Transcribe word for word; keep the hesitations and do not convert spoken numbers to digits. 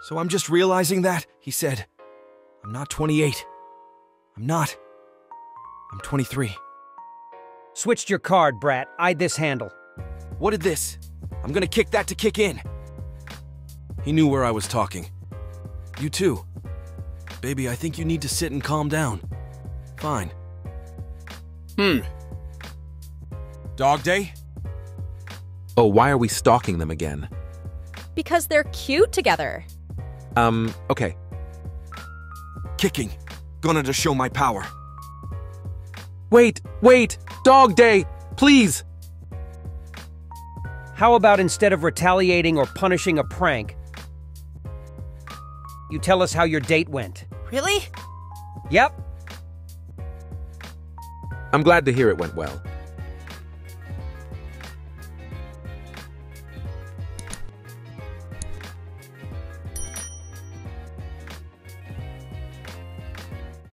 So I'm just realizing that, he said. I'm not twenty-eight. I'm not. I'm twenty-three. Switched your card, brat. Eyed this handle. What did this? I'm gonna kick that to kick in. He knew where I was talking. You too. Baby, I think you need to sit and calm down. Fine. Hmm. Dog Day? Oh, why are we stalking them again? Because they're cute together. Um, okay. Kicking. Gonna to show my power. Wait, wait! Dog Day! Please! How about instead of retaliating or punishing a prank, you tell us how your date went? Really? Yep. I'm glad to hear it went well.